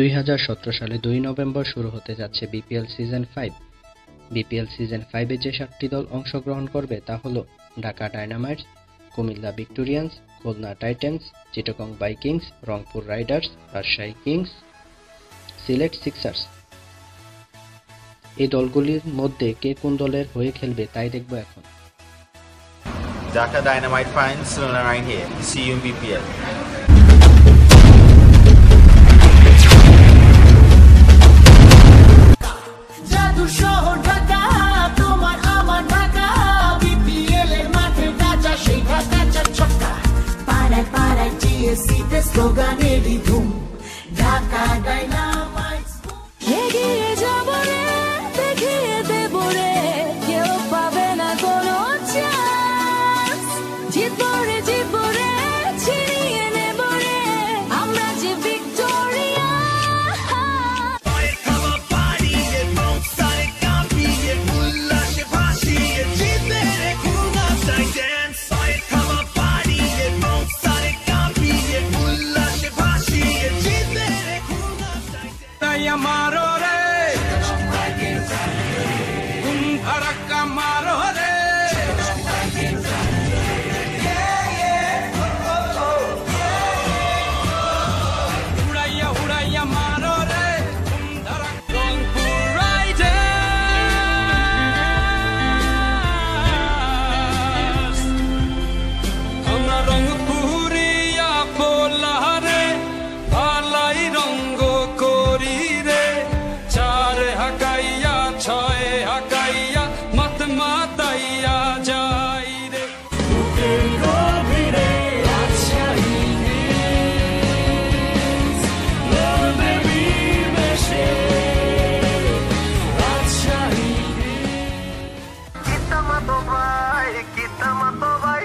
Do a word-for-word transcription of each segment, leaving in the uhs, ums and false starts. দুই হাজার সতেরো সালে দুই নভেম্বর শুরু হতে যাচ্ছে BPL season five. BPL season ফাইভে যে সাতটি দল অংশগ্রহণ করবে তা হলো Dhaka Dynamites, Comilla Victorians, Khulna Titans, Chittagong Vikings, Rangpur Riders, Rajshahi Kings, Sylhet sixers. এই দলগুলির মধ্যে কে কোন দলের হয়ে খেলবে তাই দেখব এখন। ঢাকা ডায়নামাইট ফাইন্স Khulna riders see you BPL. Kita matobai,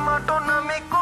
mato nami ko।